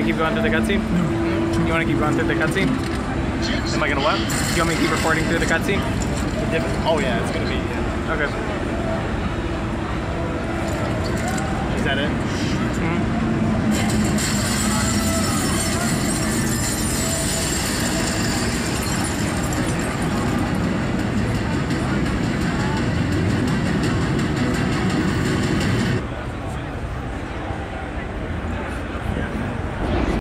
Keep going through the cutscene? No. You want to keep going through the cutscene? Am I going to what? You want me to keep recording through the cutscene? Oh yeah, it's going to be, yeah. Okay. Is that it?